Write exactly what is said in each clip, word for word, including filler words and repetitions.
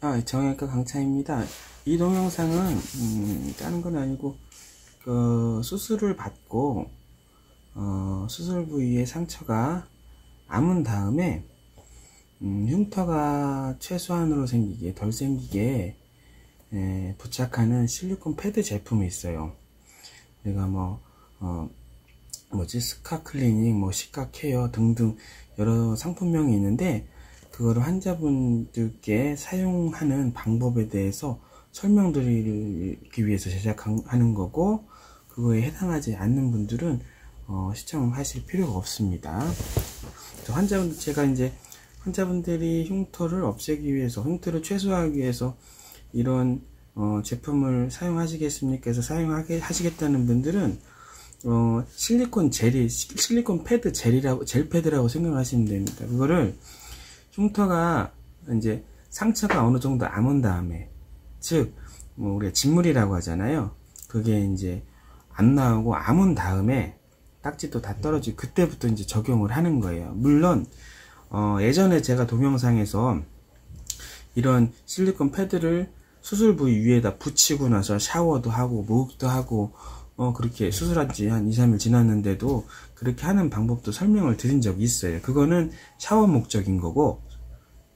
아, 정형외과 강차입니다. 이 동영상은 음, 다른 건 아니고 그 수술을 받고 어, 수술 부위의 상처가 아문 다음에 음, 흉터가 최소한으로 생기게, 덜 생기게 에, 부착하는 실리콘 패드 제품이 있어요. 우리가 뭐 어, 뭐지 스카 클리닉, 뭐 시카케어 등등 여러 상품명이 있는데, 그거를 환자분들께 사용하는 방법에 대해서 설명드리기 위해서 제작하는 거고, 그거에 해당하지 않는 분들은 어, 시청하실 필요가 없습니다. 환자분들, 제가 이제 환자분들이 흉터를 없애기 위해서, 흉터를 최소화하기 위해서 이런 어, 제품을 사용하시겠습니까? 해서 사용하게 하시겠다는 분들은 어, 실리콘 젤이, 실리콘 패드 젤이라고, 젤 패드라고 생각하시면 됩니다. 그거를 흉터가 이제 상처가 어느 정도 아문 다음에, 즉 뭐 우리가 진물이라고 하잖아요. 그게 이제 안 나오고 아문 다음에 딱지도 다 떨어지고 그때부터 이제 적용을 하는 거예요. 물론 어, 예전에 제가 동영상에서 이런 실리콘 패드를 수술 부위 위에다 붙이고 나서 샤워도 하고 목욕도 하고 어, 그렇게 수술한 지 한 이 삼 일 지났는데도 그렇게 하는 방법도 설명을 드린 적이 있어요. 그거는 샤워 목적인 거고,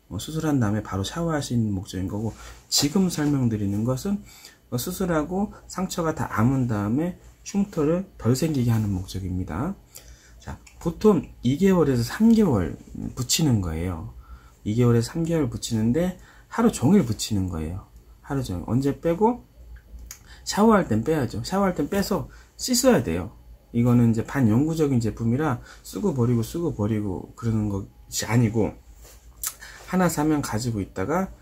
어, 수술한 다음에 바로 샤워할 수 있는 목적인 거고, 지금 설명드리는 것은 어, 수술하고 상처가 다 아문 다음에 흉터를 덜 생기게 하는 목적입니다. 자, 보통 이 개월에서 삼 개월 붙이는 거예요. 이 개월에서 삼 개월 붙이는데 하루 종일 붙이는 거예요. 하루 종일. 언제 빼고? 샤워할 땐 빼야죠. 샤워할 땐 빼서 씻어야 돼요. 이거는 이제 반영구적인 제품이라 쓰고 버리고 쓰고 버리고 그러는 것이 아니고, 하나 사면 가지고 있다가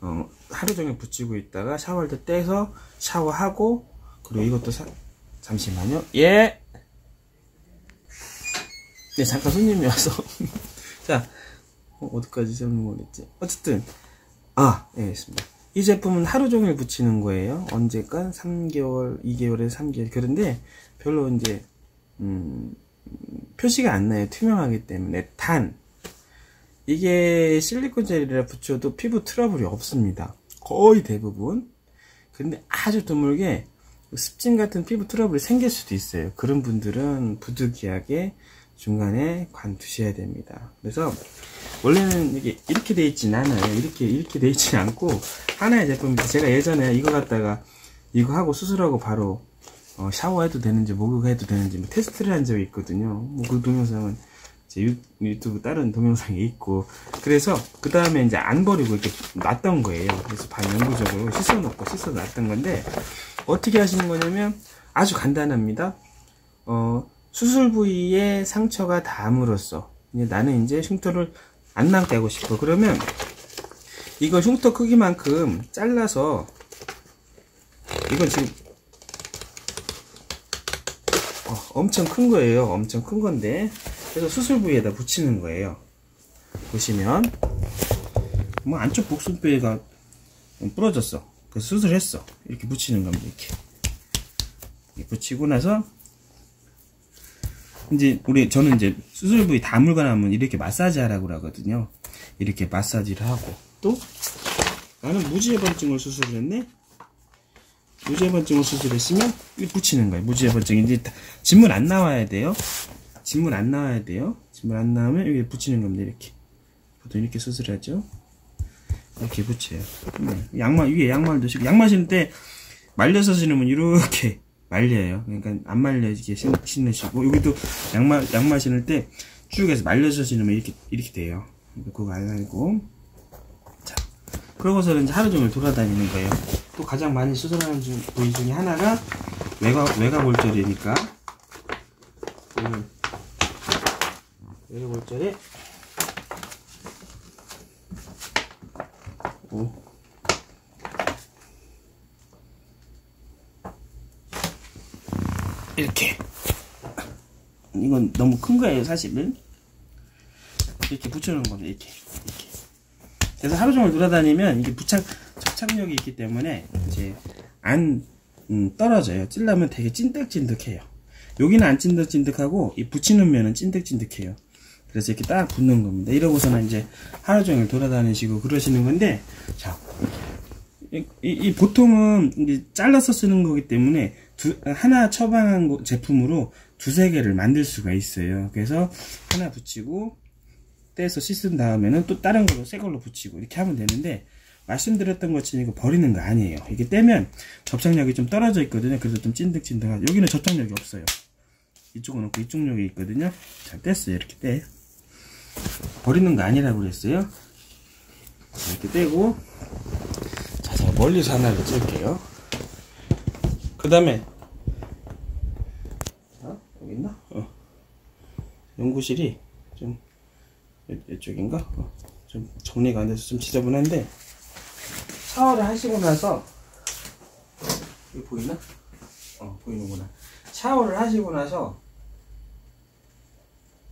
어, 하루 종일 붙이고 있다가 샤워할 때 떼서 샤워하고, 그리고 이것도 사... 잠시만요. 예! 네, 잠깐 손님이 와서 자, 어, 어디까지 세우는 거겠지? 어쨌든 아, 예, 알겠습니다. 이 제품은 하루 종일 붙이는 거예요. 언제까? 삼 개월, 이 개월에서 삼 개월. 그런데 별로 이제 음, 표시가 안 나요. 투명하기 때문에. 단, 이게 실리콘 젤이라 붙여도 피부 트러블이 없습니다. 거의 대부분. 근데 아주 드물게 습진 같은 피부 트러블이 생길 수도 있어요. 그런 분들은 부득이하게 중간에 관두셔야 됩니다. 그래서 원래는 이게 이렇게 돼 있진 않아요. 이렇게 이렇게 돼 있진 않고, 하나의 제품, 제가 예전에 이거 갖다가 이거 하고 수술하고 바로 어, 샤워해도 되는지 목욕해도 되는지 뭐 테스트를 한 적이 있거든요. 뭐 그 동영상은 제 유튜브 다른 동영상에 있고, 그래서 그 다음에 이제 안 버리고 이렇게 놨던 거예요. 그래서 반영구적으로 씻어놓고 씻어 놨던 건데, 어떻게 하시는 거냐면 아주 간단합니다. 어. 수술 부위에 상처가 닿음으로써 이제 나는 이제 흉터를 안 남게 하고 싶어. 그러면 이걸 흉터 크기만큼 잘라서, 이건 지금 어, 엄청 큰 거예요. 엄청 큰 건데, 그래서 수술 부위에다 붙이는 거예요. 보시면 뭐 안쪽 복숭뼈가 부러졌어. 그래서 수술했어. 이렇게 붙이는 겁니다. 이렇게, 이렇게 붙이고 나서 이제 우리 저는 이제 수술 부위 다물고 나면 이렇게 마사지 하라고 하거든요. 이렇게 마사지를 하고, 또 나는 무지해번증을 수술을 했네. 무지해번증을 수술했으면 붙이는 거예요. 무지해번증 이제 진물 안 나와야 돼요. 진물 안 나와야 돼요. 진물 안 나오면 여기 붙이는 겁니다. 이렇게 보통 이렇게 수술하죠. 이렇게 붙여요. 네. 양말 위에 양말도 신고, 양말 신을 때 말려서 신으면 이렇게 말려요. 그러니까 안 말려지게 신으시고, 여기도 양말, 양말 신을 때 쭉 해서 말려서 신으면 이렇게, 이렇게 돼요. 그거 안 하고. 자, 그러고서는 이제 하루 종일 돌아다니는 거예요. 또 가장 많이 수술하는 중, 부위 중에 하나가 외과, 외과 골절이니까. 외과 골절에, 오. 이렇게, 이건 너무 큰 거예요. 사실은 이렇게 붙여놓은 겁니다. 이렇게, 이렇게. 그래서 하루 종일 돌아다니면 이게 부착 접착력이 있기 때문에 이제 안 음, 떨어져요. 찔러면 되게 찐득찐득해요. 여기는 안 찐득찐득하고 이 붙이는 면은 찐득찐득해요. 그래서 이렇게 딱 붙는 겁니다. 이러고서는 이제 하루 종일 돌아다니시고 그러시는 건데, 자, 이, 이 보통은 이제 잘라서 쓰는 거기 때문에 두, 하나 처방한 거, 제품으로 두세 개를 만들 수가 있어요. 그래서 하나 붙이고 떼서 씻은 다음에는 또 다른 걸로 새 걸로 붙이고 이렇게 하면 되는데, 말씀드렸던 것처럼 이거 버리는 거 아니에요. 이게 떼면 접착력이 좀 떨어져 있거든요. 그래서 좀 찐득찐득한, 여기는 접착력이 없어요. 이쪽은 없고 이쪽력이 있거든요. 잘 뗐어요. 이렇게 떼, 버리는 거 아니라고 그랬어요. 이렇게 떼고, 자, 제가 멀리서 하나를 찔게요. 그 다음에, 어? 여기 있나? 어. 연구실이 좀, 이쪽인가? 어. 좀 정리가 안 돼서 좀 지저분한데, 샤워를 하시고 나서, 여기 보이나? 어, 보이는구나. 샤워를 하시고 나서,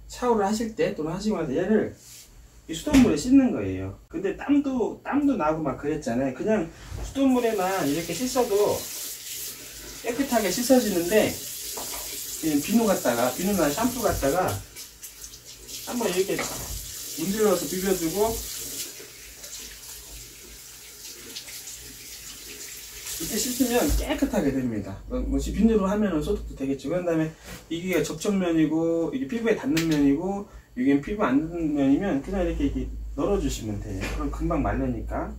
샤워를 하실 때, 또는 하시고 나서 얘를 이 수돗물에 씻는 거예요. 근데 땀도, 땀도 나고 막 그랬잖아요. 그냥 수돗물에만 이렇게 씻어도 깨끗하게 씻어지는데, 비누 갖다가, 비누나 샴푸 갖다가 한번 이렇게 문질러서 비벼주고, 이렇게 씻으면 깨끗하게 됩니다. 뭐 비누로 하면 소독도 되겠죠. 그 다음에 이게 접촉면이고, 이게 피부에 닿는 면이고, 이게 피부 안 닿는 면이면 그냥 이렇게, 이렇게 널어주시면 돼요. 그럼 금방 말르니까.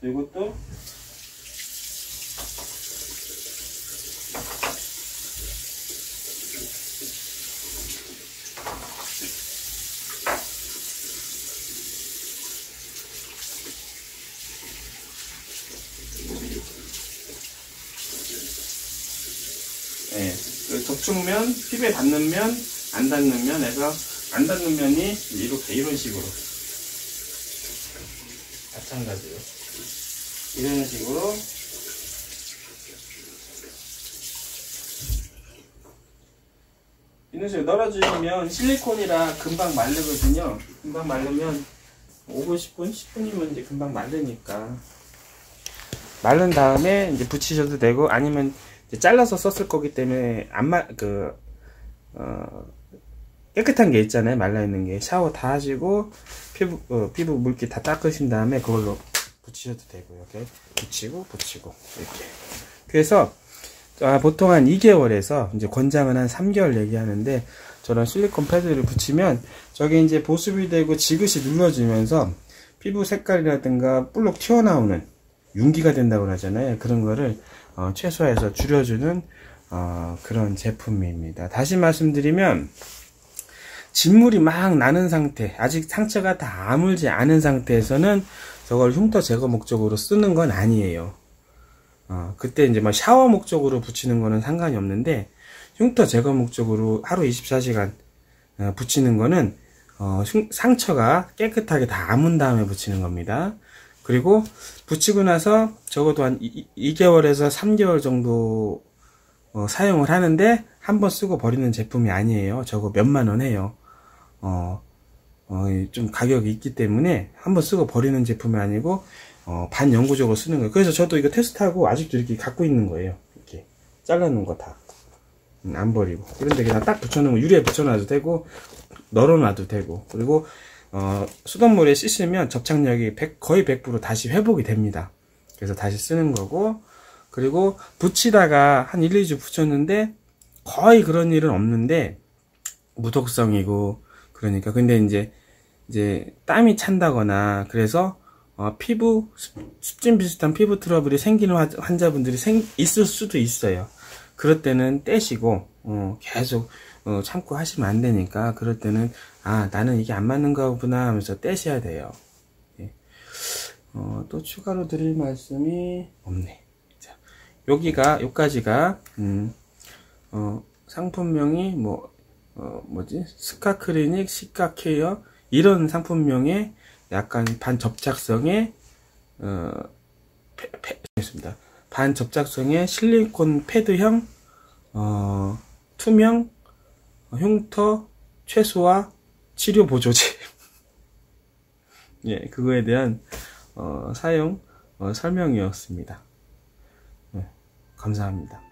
그리고 또 예, 그 접촉면, 피부에 닿는 면, 안 닿는 면에서 안 닿는 면이 이렇게 이런 식으로 마찬가지로 이런 식으로 이런 식으로 널어주시면 실리콘이라 금방 마르거든요. 금방 마르면 오 분, 십 분, 십 분이면 이제 금방 마르니까 마른 다음에 이제 붙이셔도 되고, 아니면 잘라서 썼을 거기 때문에 안 말, 그, 어, 깨끗한 게 있잖아요. 말라있는 게. 샤워 다 하시고 피부, 어, 피부 물기 다 닦으신 다음에 그걸로 붙이셔도 되고요. 이렇게 붙이고 붙이고 이렇게. 그래서 아, 보통 한 이 개월에서 이제 권장은 한 삼 개월 얘기하는데, 저런 실리콘 패드를 붙이면 저게 이제 보습이 되고 지그시 눌러지면서 피부 색깔이라든가 볼록 튀어나오는 윤기가 된다고 하잖아요. 그런 거를 어, 최소화해서 줄여주는 어, 그런 제품입니다. 다시 말씀드리면, 진물이 막 나는 상태, 아직 상처가 다 아물지 않은 상태에서는 저걸 흉터 제거 목적으로 쓰는 건 아니에요. 어, 그때 이제 막 샤워 목적으로 붙이는 거는 상관이 없는데, 흉터 제거 목적으로 하루 이십사 시간 어, 붙이는 거는 어, 흉, 상처가 깨끗하게 다 아문 다음에 붙이는 겁니다. 그리고 붙이고 나서 적어도 한 이 개월에서 삼 개월 정도 어, 사용을 하는데, 한번 쓰고 버리는 제품이 아니에요. 저거 몇만원 해요. 어, 어, 좀 가격이 있기 때문에 한번 쓰고 버리는 제품이 아니고 어, 반영구적으로 쓰는 거예요. 그래서 저도 이거 테스트하고 아직도 이렇게 갖고 있는 거예요. 이렇게 잘라놓은 거 다 안 버리고, 그런데 그냥 딱 붙여놓은 거 유리에 붙여놔도 되고 널어놔도 되고, 그리고 어, 수돗물에 씻으면 접착력이 백, 거의 백 퍼센트 다시 회복이 됩니다. 그래서 다시 쓰는 거고, 그리고 붙이다가 한 일, 이 주 붙였는데 거의 그런 일은 없는데, 무독성이고, 그러니까 근데 이제 이제 땀이 찬다거나 그래서 어, 피부 습진 비슷한 피부 트러블이 생기는 환자분들이 생, 있을 수도 있어요. 그럴 때는 떼시고 어, 계속 어, 참고 하시면 안 되니까, 그럴 때는 아, 나는 이게 안 맞는 거구나 하면서 떼셔야 돼요. 예. 어, 또 추가로 드릴 말씀이 없네. 자, 여기가 여기까지가 음, 어, 상품명이 뭐 어, 뭐지 스카클리닉, 시카케어 이런 상품명에 약간 반접착성의 어, 패, 패, 있습니다. 반접착성의 실리콘 패드형 어, 투명 흉터 최소화 치료 보조제. 예, 그거에 대한 어, 사용 어, 설명이었습니다. 예, 감사합니다.